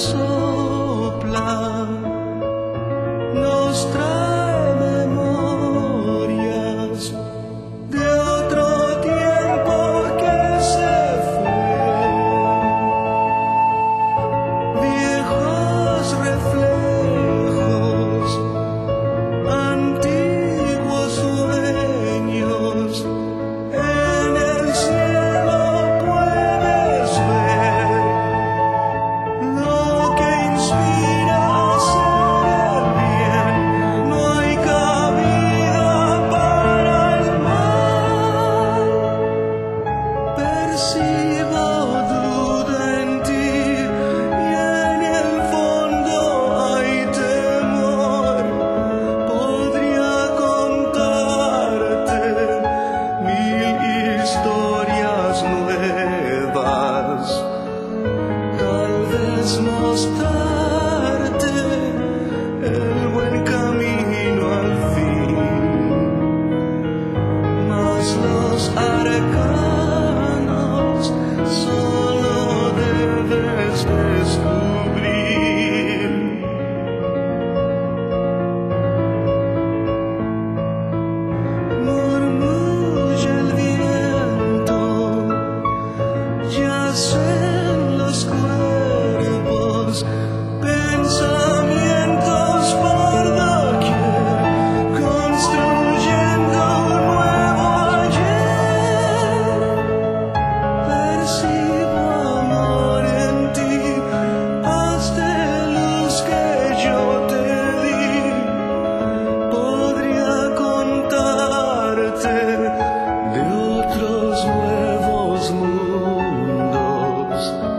sopla nos trae memorias de otro tiempo que se fue, viejos reflejos, antiguos sueños. En el cielo puedes ver lo que inspira hacer el bien. No hay cabida para el mal. Percibo duda en ti y en el fondo hay temor. Podría contarte mil historias nuevas, tal vez mostrarte el buen camino al fin, mas los arcanos solo debes descubrir. Murmulla el viento, yacen los cuerpos, pensamientos por doquier, construyendo un nuevo ayer. Percibo amor en ti, haz de luz que yo te di. Podría contarte de otros nuevos mundos.